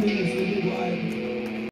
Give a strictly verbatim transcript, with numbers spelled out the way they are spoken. Please.